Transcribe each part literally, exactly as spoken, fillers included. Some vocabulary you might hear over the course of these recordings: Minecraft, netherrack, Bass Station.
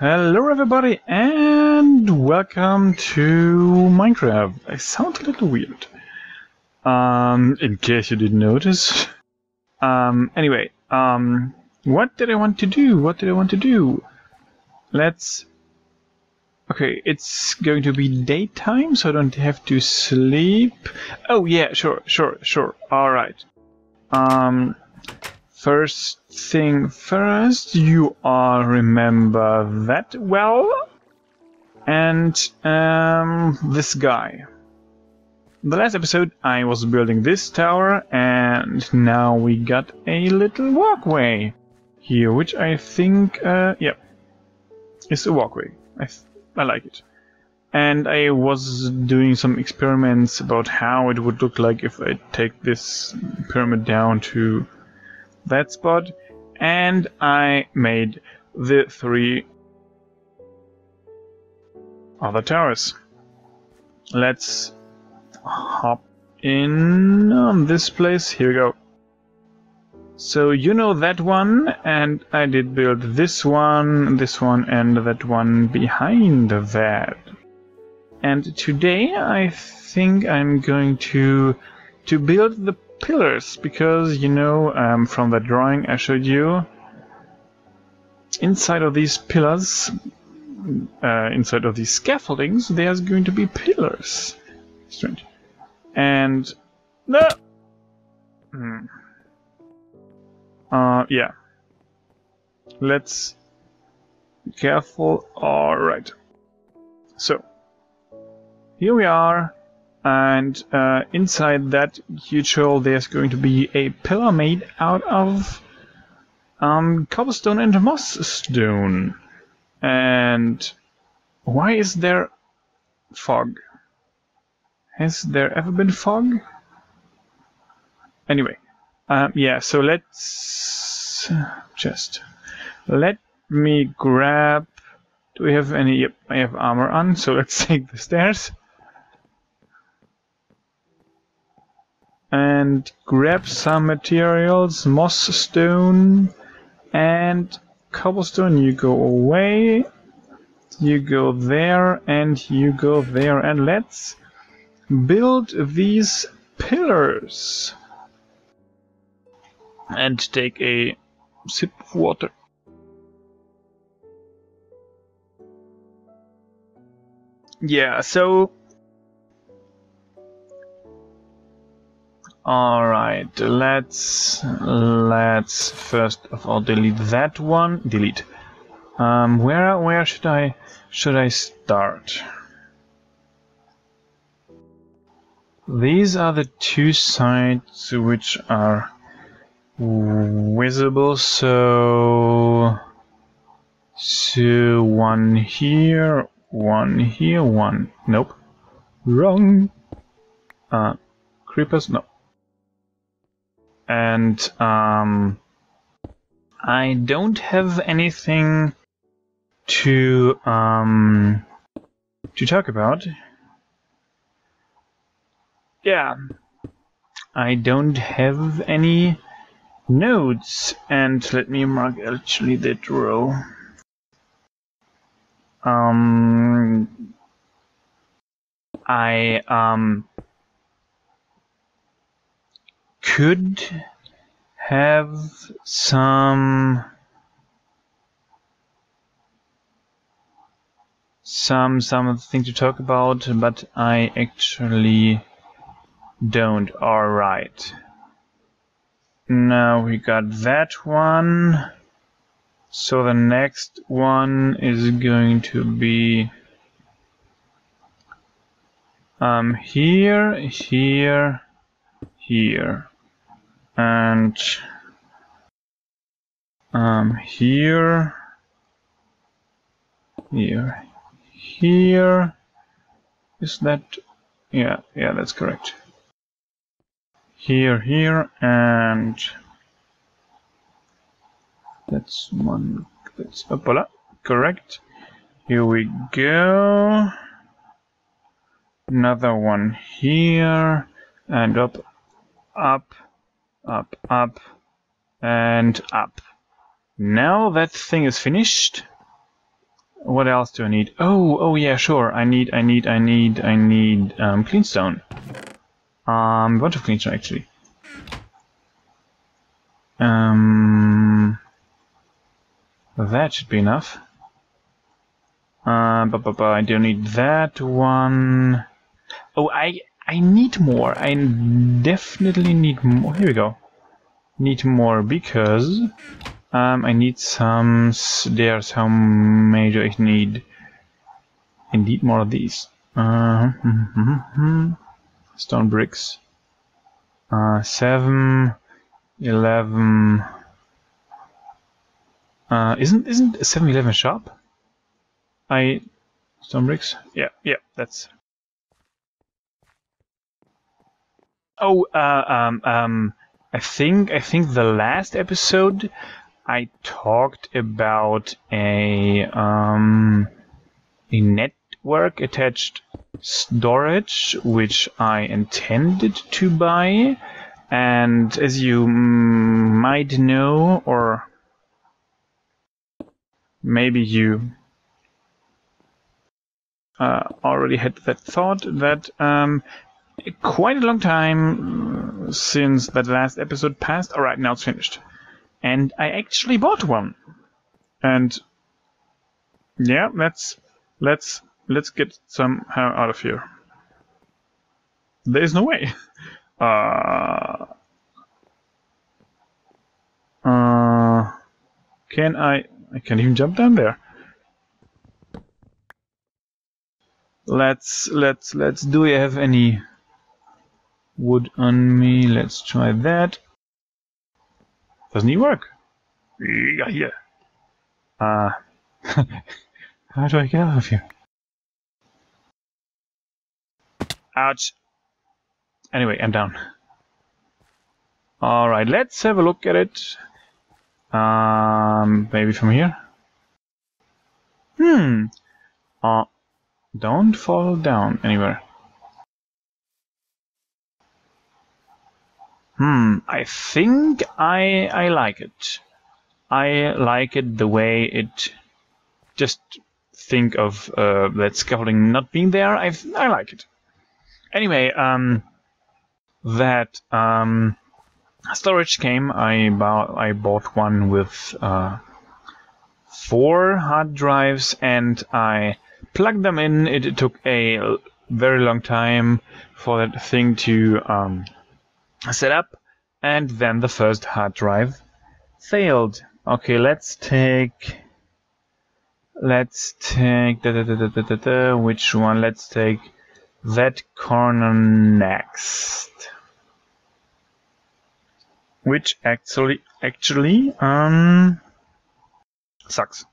Hello everybody and welcome to Minecraft. I sound a little weird, um, in case you didn't notice. Um, anyway, um, what did I want to do? What did I want to do? Let's... Okay, it's going to be daytime, so I don't have to sleep. Oh yeah, sure, sure, sure, alright. Um... First thing first, you all remember that well, and um, this guy. The last episode I was building this tower, and now we got a little walkway here, which I think, uh, yeah, is a walkway. I, th I like it. And I was doing some experiments about how it would look like if I take this pyramid down to that spot, and I made the three other towers. Let's hop in on this place. Here we go. So you know that one, and I did build this one, this one, and that one behind that. And today I think I'm going to to build the pillars, because you know, um, from the drawing I showed you, inside of these pillars, uh, inside of these scaffoldings, there's going to be pillars. Strange. And no. Hmm. Uh, yeah. Let's be careful. All right. So here we are. And uh, inside that huge hole there's going to be a pillar made out of um, cobblestone and moss stone. And why is there fog? Has there ever been fog? Anyway, um, yeah, so let's just... Let me grab... Do we have any... Yep, I have armor on, so let's take the stairs. And grab some materials, moss stone and cobblestone. You go away, you go there, and you go there. And let's build these pillars. And take a sip of water. Yeah, so... Alright, let's let's first of all delete that one. Delete. Um where where should I should I start? These are the two sides which are visible, so so one here, one here, one. Nope. Wrong. Uh creepers, no. And um, I don't have anything to um, to talk about. Yeah, I don't have any nodes. And let me mark actually that row. Um, I um. could have some some something to talk about, but I actually don't. All right. Now we got that one. So the next one is going to be um here, here, here. And um, here, here, here, is that, yeah, yeah, that's correct. Here, here, and that's one, that's, opala, correct. Here we go. Another one here, and up, up. Up, up, and up. Now that thing is finished. What else do I need? Oh, oh yeah, sure. I need, I need, I need, I need um, clean stone. Um, a bunch of clean stone actually. Um, that should be enough. Uh, but, but, but I do need that one. Oh, I I need more. I definitely need more. Here we go. Need more because um, I need some. There's how many I need. Indeed, more of these. Uh, stone bricks. Uh, seven, eleven. Uh, isn't isn't seven eleven sharp? I stone bricks. Yeah, yeah. That's. Oh, uh, um, um, I think I think the last episode I talked about a um a network attached storage which I intended to buy, and as you might know, or maybe you uh, already had that thought that um. Quite a long time since that last episode passed. Alright, now it's finished. And I actually bought one. And yeah, let's let's let's get somehow out of here. There's no way. Uh, uh can I I can't even jump down there. Let's let's let's do we have any wood on me? Let's try that. Doesn't it work? Yeah, yeah. Uh, how do I get out of here? Ouch. Anyway, I'm down. Alright, let's have a look at it. Um, maybe from here? Hmm. Uh, don't fall down anywhere. Hmm, I think I I like it. I like it the way it. Just think of uh, that scaffolding not being there. I I like it. Anyway, um, that um, storage came. I bought I bought one with uh, four hard drives, and I plugged them in. It took a very long time for that thing to. Um, set up, and then the first hard drive failed. Okay, let's take let's take da, da, da, da, da, da, da, which one? Let's take that corner next, which actually actually um sucks.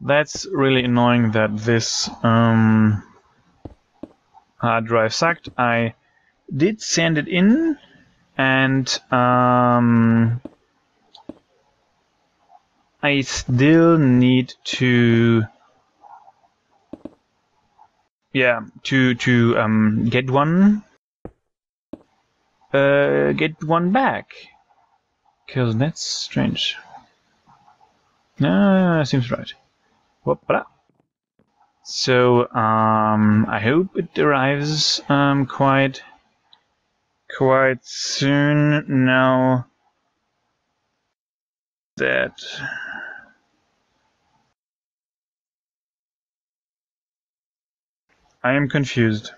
That's really annoying that this um hard drive sucked. I did send it in. And um, I still need to, yeah, to to um, get one, uh, get one back, because that's strange. Ah, seems right. Whoop-a-da. So um, I hope it arrives um, quite. Quite soon now that I am confused.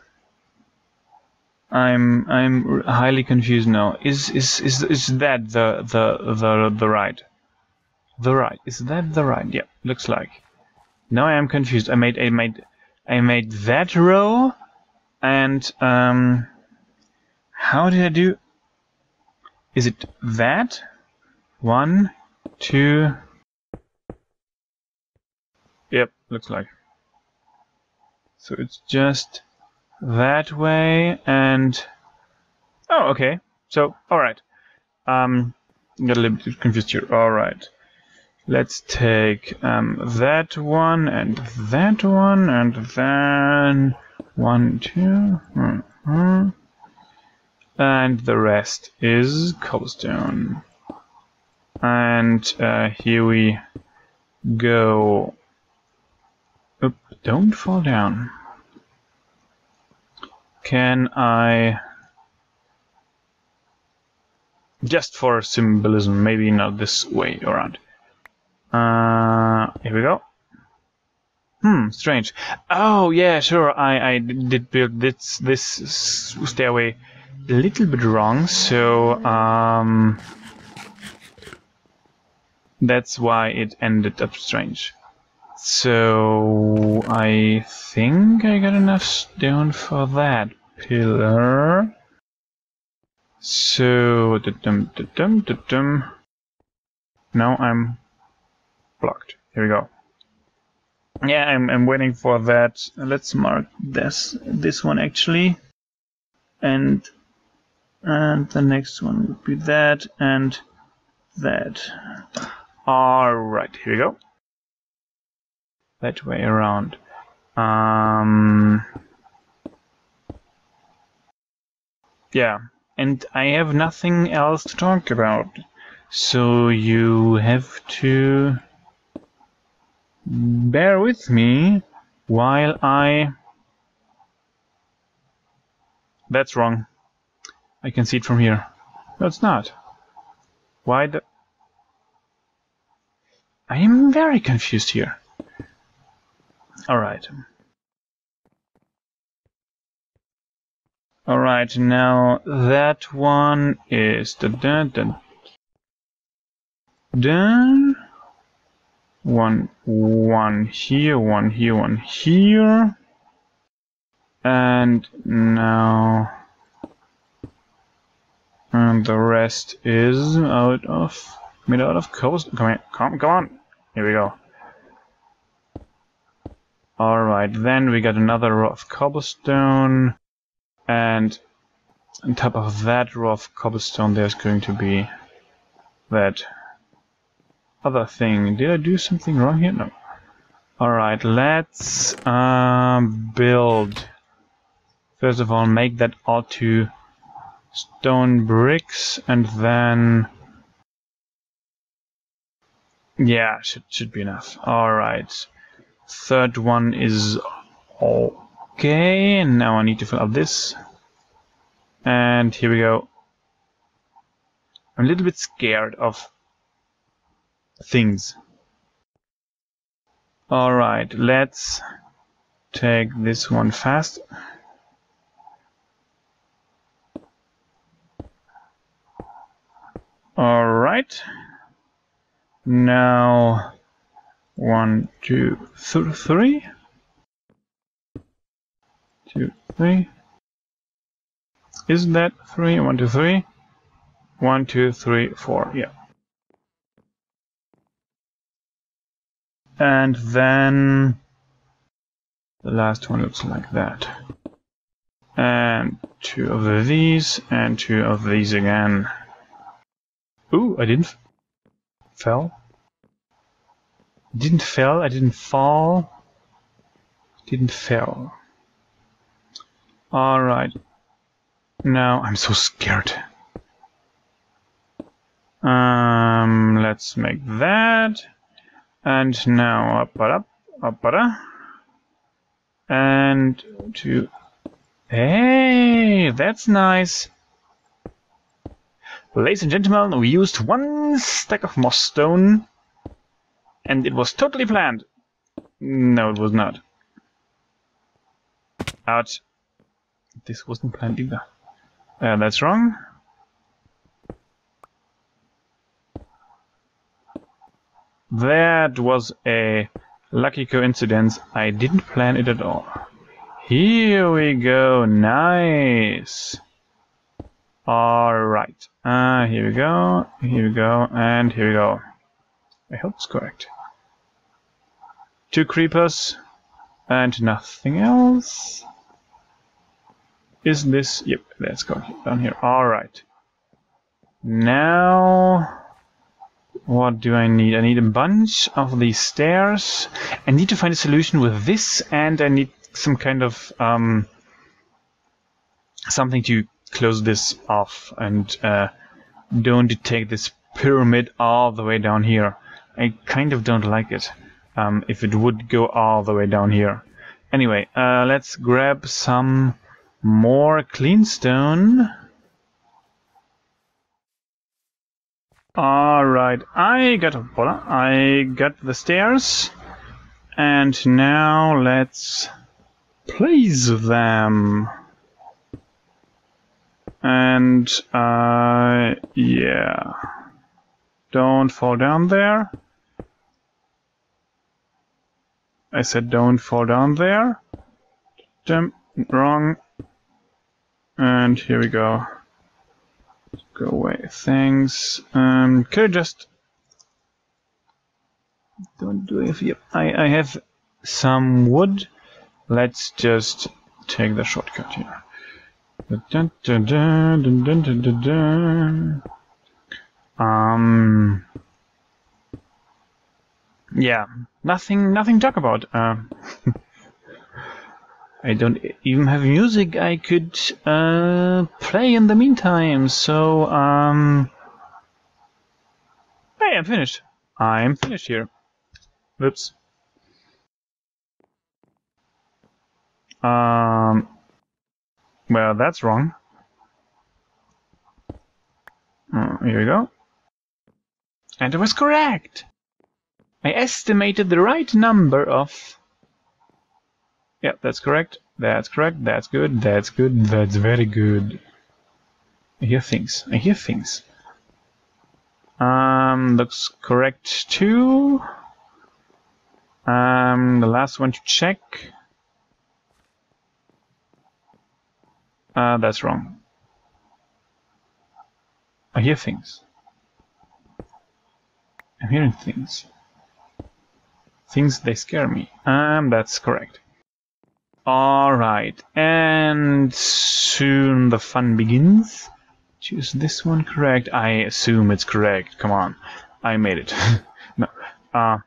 I'm I'm highly confused now. Is is is is that the the the the right? The right. Is that the right? Yeah, looks like. Now I am confused. I made I made I made that row and um how did I do? Is it that? One, two. Yep, looks like. So it's just that way and. Oh, okay. So, alright. Um, got a little bit confused here. Alright. Let's take um, that one and that one and then. One, two. Mm-hmm. And the rest is cobblestone. And uh, here we go. Oop, don't fall down. Can I... just for symbolism, maybe not this way around. Uh, here we go. Hmm, strange. Oh yeah, sure, I, I did build this, this stairway a little bit wrong, so um, that's why it ended up strange. So I think I got enough stone for that pillar. So dum dum dum dum dum. Now I'm blocked. Here we go. Yeah, I'm I'm waiting for that. Let's mark this this one actually, and and the next one would be that and that. All right, here we go. That way around. Um, yeah, and I have nothing else to talk about, so you have to bear with me while I... That's wrong. I can see it from here. No, it's not. Why the... I am very confused here. Alright. Alright, now that one is... Dun, dun, dun. Dun. One, one here, one here, one here. And now... And the rest is out of... made out of coast. Come on, come, come on. Here we go. Alright, then we got another row of cobblestone, and on top of that row of cobblestone there's going to be that other thing. Did I do something wrong here? No. Alright, let's um, build. First of all, make that all to stone bricks, and then... yeah, should, should be enough. Alright. Third one is okay, and now I need to fill up this, and here we go. I'm a little bit scared of things. Alright, let's take this one fast. Alright, now One, two, th three. Two, three. Isn't that three? One, two, three. One, two, three, four. Yeah. And then the last one looks like that. And two of these, and two of these again. Ooh, I didn't fell. Didn't fell, I didn't fall, didn't fell. Alright, now I'm so scared. Um, let's make that, and now up, up, up, up, and two. Hey, that's nice. Ladies and gentlemen, we used one stack of moss stone. And it was totally planned. No, it was not. Ouch. This wasn't planned either. Uh, that's wrong. That was a lucky coincidence. I didn't plan it at all. Here we go. Nice. Alright. Uh, here we go. Here we go. And here we go. I hope it's correct. Two creepers and nothing else. Is this... yep, let's go down here. Alright. Now, what do I need? I need a bunch of these stairs. I need to find a solution with this, and I need some kind of um, something to close this off and uh, don't detect this pyramid all the way down here. I kind of don't like it. um, if it would go all the way down here. Anyway, uh, let's grab some more clean stone. Alright, I got a bola, I got the stairs, and now let's place them. And, uh, yeah. Don't fall down there. I said don't fall down there. Damn, wrong. And here we go. Go away, thanks. Um, could I just... Don't do it. Yep. I, I have some wood. Let's just take the shortcut here. Dun, dun, dun, dun, dun, dun, dun, dun. Um, yeah, nothing, nothing to talk about. Uh, I don't even have music I could uh, play in the meantime. So, um, hey, I'm finished. I'm finished here. Whoops. Um. Well, that's wrong. Oh, here we go. And it was correct! I estimated the right number of... Yeah, that's correct. That's correct. That's good. That's good. That's very good. I hear things. I hear things. Um, looks correct too. Um, the last one to check. Uh, that's wrong. I hear things. I'm hearing things. Things, they scare me. Um, that's correct. Alright, and soon the fun begins. Choose this one correct. I assume it's correct. Come on. I made it. No. Uh,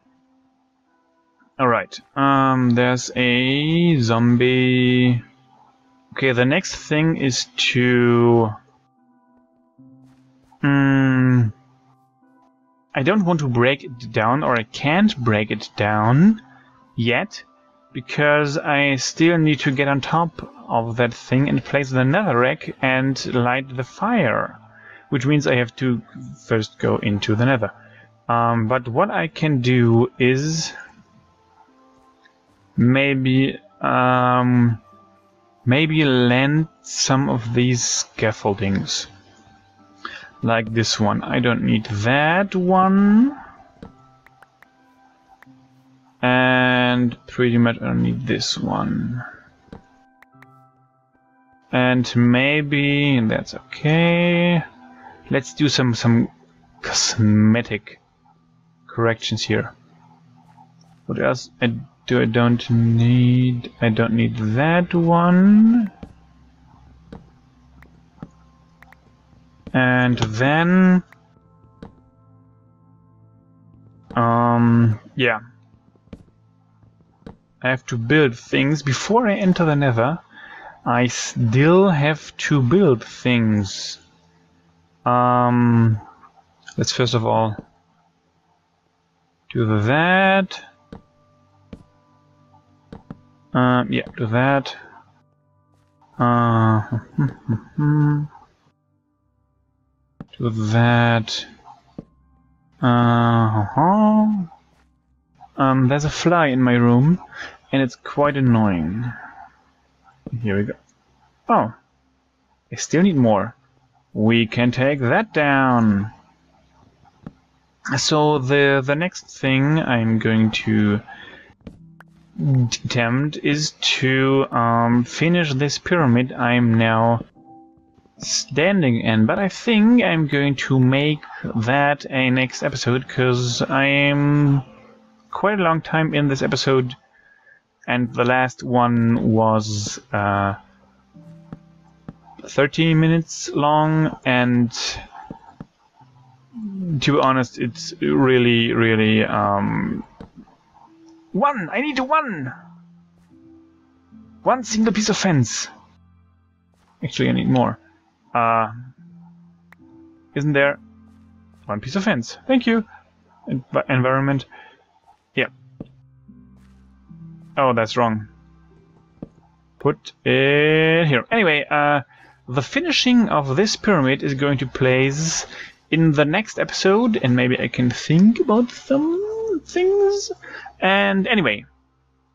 Alright, um, there's a zombie... Okay, the next thing is to... Um, I don't want to break it down, or I can't break it down yet, because I still need to get on top of that thing and place the netherrack and light the fire, which means I have to first go into the nether. Um, but what I can do is maybe... Um, Maybe land some of these scaffoldings. Like this one. I don't need that one. And pretty much I don't need this one. And maybe that's okay. Let's do some, some cosmetic corrections here. What else? I Do I don't need... I don't need that one. And then... Um... Yeah. I have to build things. Before I enter the nether, I still have to build things. Um... Let's first of all... do that. Um, yeah, do that. Uh, do that. Uh-huh. Um, there's a fly in my room, and it's quite annoying. Here we go. Oh, I still need more. We can take that down. So the the next thing I'm going to attempt is to um, finish this pyramid I'm now standing in, but I think I'm going to make that a next episode, because I am quite a long time in this episode, and the last one was uh, thirty minutes long, and to be honest, it's really, really um, One! I need one! One single piece of fence. Actually, I need more. Uh, isn't there one piece of fence? Thank you. Env- environment. Yeah. Oh, that's wrong. Put it here. Anyway, uh, the finishing of this pyramid is going to place in the next episode, and maybe I can think about some things. And anyway,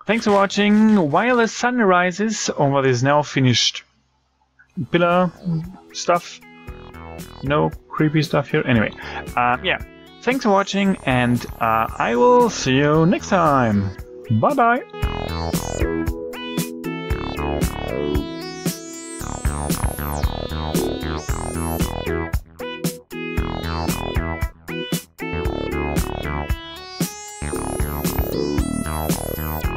thanks for watching. While the sun rises over this now finished pillar stuff, no creepy stuff here. Anyway, uh, yeah, thanks for watching, and uh, I will see you next time. Bye bye. No.